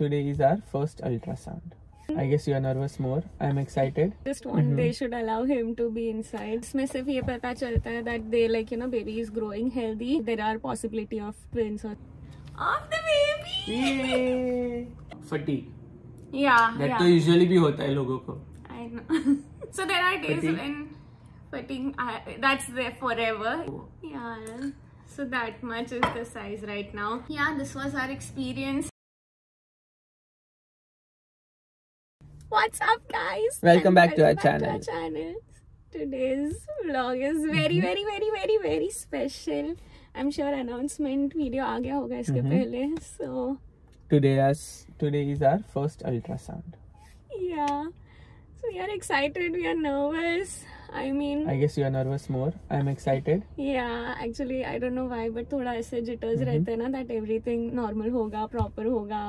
Today is our first ultrasound. I guess you are nervous more. I am excited. Just one day should allow him to be inside. इसमें सिर्फ ये पता चलता है that they like you know baby is growing healthy. There are possibility of twins or of the baby. Yay. Fatigue. Yeah. That तो usually भी होता है लोगों को. I know. So there are days when fatigue that's there forever. Yeah. So that much is the size right now. Yeah. This was our experience. What's up, guys? Welcome back to our channel. Today's vlog is very special. I'm sure announcement video आ गया होगा इसके पहले. So today is our first ultrasound. Yeah. So we are excited. We are nervous. I mean. I guess you are nervous more. I am excited. Yeah. Actually, I don't know why, but थोड़ा ऐसे jitters रहते हैं ना that everything normal होगा, proper होगा,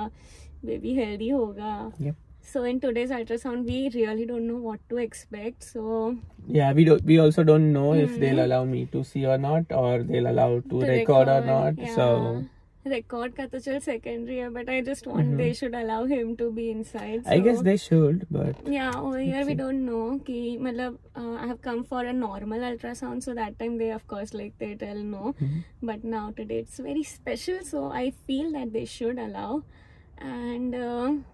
baby healthy होगा. Yep. So in today's ultrasound we really don't know what to expect. So yeah, we also don't know if they'll allow me to see or not, or they'll allow to record or not. Yeah. So record ka to chal secondary hai, but I just want they should allow him to be inside. So, I guess they should, but yeah, over here we don't know ki matlab I have come for a normal ultrasound, so that time they of course like they tell no, but now today it's very special, so I feel that they should allow. And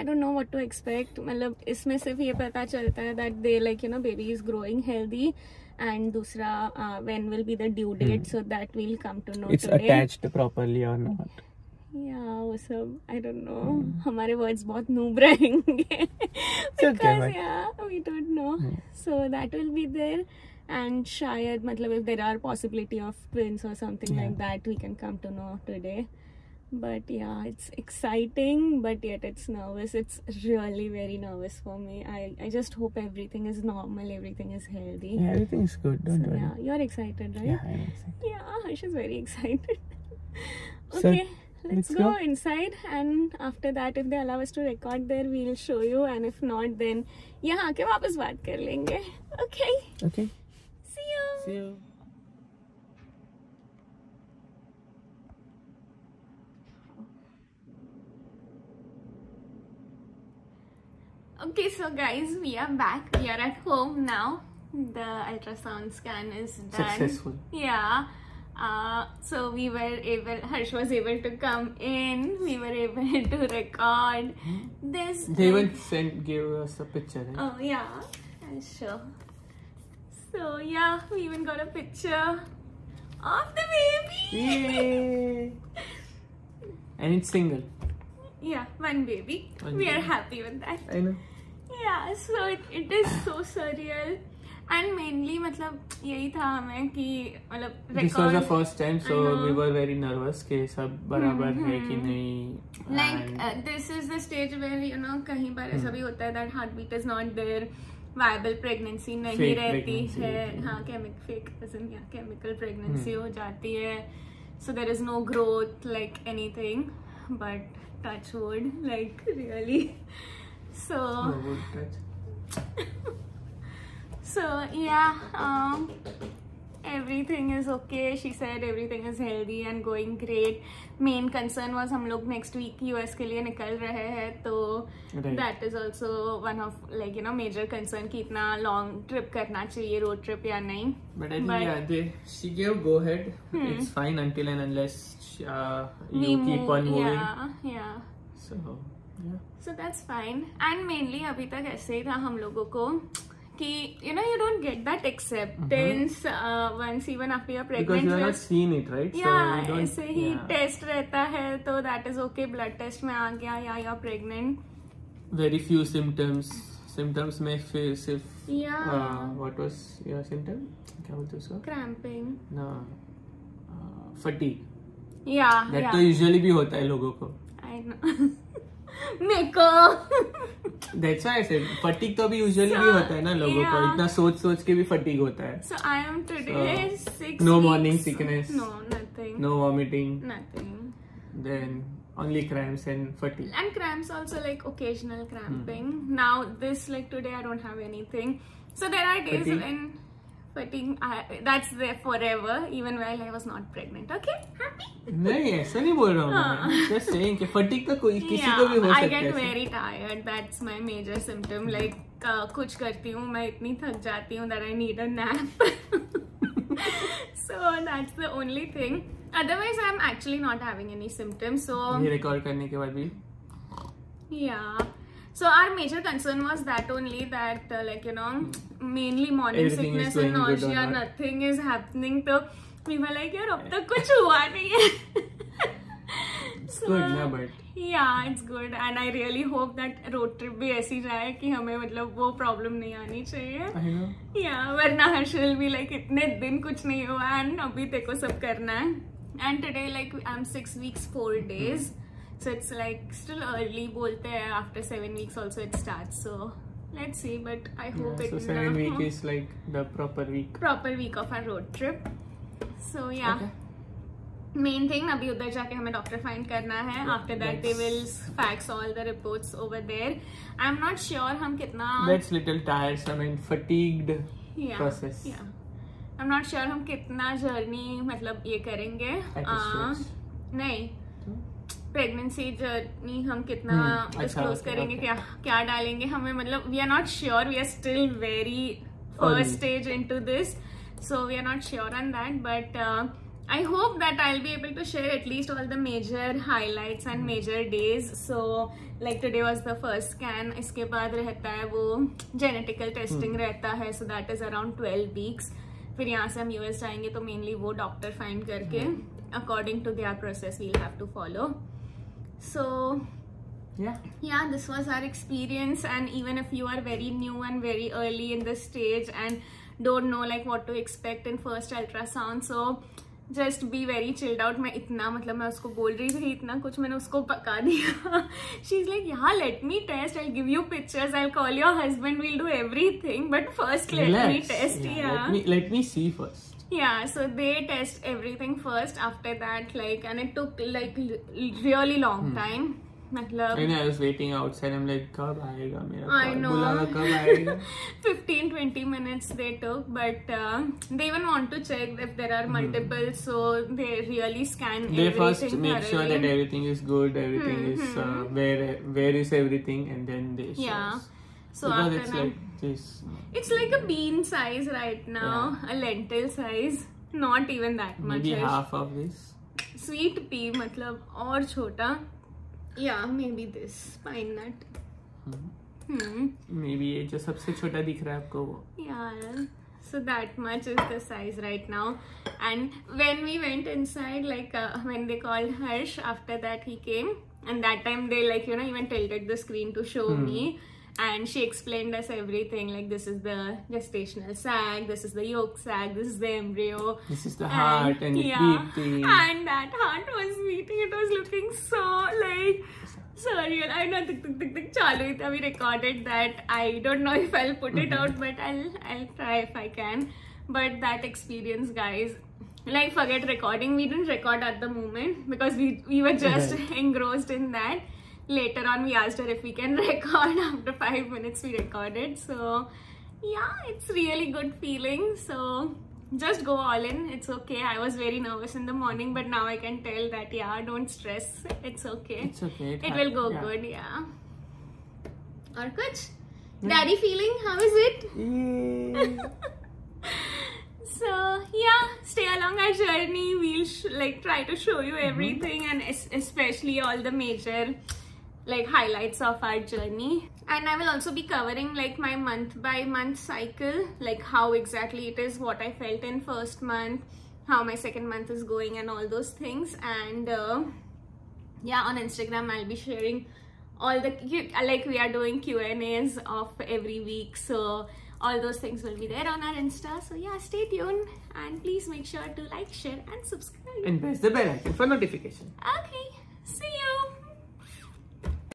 I don't know what to expect. मतलब इसमें सिर्फ ये पता चलता है that they like you know baby is growing healthy, and दूसरा when will be the due date, so that we'll come to know. It's today. Attached properly or not? Yeah, वो सब I don't know. हमारे words बहुत noob रहेंगे because okay, yeah we don't know. So that will be there, and शायद मतलब if there are possibility of twins or something like that, we can come to know today. But yeah, it's exciting, but yet it's nervous. It's really very nervous for me. I just hope everything is normal, everything is healthy. Yeah, everything is good. Don't worry. Yeah, you're excited, right? Yeah, I'm excited. Yeah, Harsh is very excited. Okay, so, let's go inside, and after that, if they allow us to record there, we'll show you, and if not, then यहाँ आके वापस बात कर लेंगे. Okay. Okay. See you. See you. Okay, so guys, we are back. We are at home now. The ultrasound scan is done. Successful. Yeah. So we were able. Harsh was able to come in. We were able to record this. They even gave us a picture. Right? Oh yeah, I'll show. So yeah, we even got a picture of the baby. Yay! And it's single. Yeah, one baby. We are happy with that. I know. Yeah, so it is so surreal, and mainly मतलब यही था हमें कि मतलब this was the first time, so we were very nervous कि सब बराबर है कि नहीं. Like this is the stage where you know कहीं बार ऐसा भी होता है that heartbeat is not there, viable pregnancy नहीं रहती है. हाँ, chemical pregnancy हो जाती है. So there is no growth like anything, but touch wood, like really. So no wood touch. So yeah, everything is okay. She said everything is healthy and going great. Main concern was हम लोग next week US के लिए निकल रहे हैं, तो that is also one of like you know major concern कि इतना long trip करना चाहिए road trip या नहीं. But I think yeah, she gave go ahead. It's fine until and unless you keep on moving. Yeah. So that's fine. And mainly अभी तक ऐसे ही था हम लोगों को कि you know you don't get that acceptance once even after you're pregnant, because you have not seen it, right? Yeah, so ऐसे ही test रहता है, तो that is okay. Blood test में आ गया या you're pregnant. Very few symptoms में फिर सिर्फ what was your symptom? क्या बोलते हैं उसको? Cramping. No, fatigue. Yeah. That तो usually भी होता है लोगों को. I know. That's why I said fatigue तो भी usually भी होता है ना लोगों को, इतना सोच के भी fatigue होता है. So I am today 6 no morning sickness, no nothing, no vomiting, nothing, then only cramps and fatigue, and cramps also like occasional cramping. Now this like today I don't have anything, so there are days when fitting that's there forever even while I was not pregnant. Okay happy. नहीं ऐसा नहीं बोल रहा हूं, just saying कि फटिंग तो कोई किसी को भी हो सकता है. I get very tired, that's my major symptom. Like कुछ करती हूं मैं इतनी थक जाती हूं that I need a nap. So that's the only thing, otherwise I am actually not having any symptoms. So ये रिकॉर्ड करने के बाद भी yeah, so our major concern was that only, that like you know mainly morning everything sickness and nausea, nothing is happening. So we were like yaar ab tak kuch hua nahi hai. So good na, but yeah it's good and I really hope that road trip bhi aisi jaye ki hame matlab wo problem nahi aani chahiye. Yeah, warna Harshal bhi like itne din kuch nahi hua and abhi teko sab karna hai. And today like I'm 6 weeks 4 days. So it's like still early बोलते हैं. After 7 weeks also it starts. So let's see, but I hope yeah, it. So 7 week is like the proper week of our road trip. So yeah. Okay. Main thing अभी उधर जाके हमें doctor find करना है. Yeah, after that they will fax all the reports over there. I'm not sure हम कितना. That's little tiresome, I mean fatigued yeah, process. Yeah. I'm not sure हम कितना journey मतलब ये करेंगे. नहीं. प्रेगनेंसी जर्नी हम कितना डिस्क्लोज करेंगे, okay. क्या डालेंगे हमें, मतलब we are not sure. We are still very first stage into this, so we are not sure on that. But I hope that I will be able to share at least all the major highlights and major days. So like today was the first scan. इसके बाद रहता है वो genetical testing रहता है, so that is around 12 weeks. फिर यहाँ से हम यूएस जाएंगे तो मेनली वो डॉक्टर फाइंड करके according to their process we will have to follow. So yeah, this was our experience. And even if you are very new and very early in this stage and don't know like what to expect in first ultrasound, so just be very chilled out. मैं इतना मतलब मैं उसको बोल रही थी इतना कुछ मैंने उसको पका दिया. She's like yeah let me test, I'll give you pictures, I'll call your husband, we'll do everything, but first let me test. Yeah, let me see first. Yeah, so they test everything first. After that, like, and it took like really long time. मतलब and I was waiting outside. I'm like, कब आएगा मेरा call? I know. बुलाना कब आएगा? 15-20 minutes they took, but they even want to check if there are multiple, so they really scan everything. They first make sure that everything is good, everything is where is everything, and then they show. Yeah. So because after that. It's like a bean size right now, yeah. A lentil size, not even that much. Maybe half of this. Sweet pea, मतलब और छोटा. Yeah, maybe this pine nut. Maybe ये जो सबसे छोटा दिख रहा है आपको वो. Yeah, so that much is the size right now. And when we went inside, like when they called Harsh, after that he came, and that time they like you know even tilted the screen to show me. And she explained us everything, like this is the gestational sac, this is the yolk sac, this is the embryo, this is the heart, and yeah, it's beating. And that heart was beating. It was looking so like surreal. I know, tick tick tick chalu. It. We recorded that. I don't know if I'll put it out, but I'll try if I can. But that experience, guys. Like forget recording. We didn't record at the moment because we were just engrossed in that. Later on we asked her if we can record. After 5 minutes we recorded. So yeah, it's really good feeling. So just go all in, it's okay. I was very nervous in the morning, but now I can tell that yeah, don't stress, it's okay, it's okay, it will go good. Yeah. Aur kuch daddy feeling, how is it? So yeah, stay along our journey. We'll try to show you everything and especially all the major like highlights of our journey. And I will also be covering like my month by month cycle, like how exactly it is, what I felt in first month, how my second month is going, and all those things. And yeah, on Instagram I'll be sharing all the like we are doing Q&As of every week, so all those things will be there on our Insta. So yeah, stay tuned and please make sure to like, share and subscribe and press the bell icon for notification. Okay.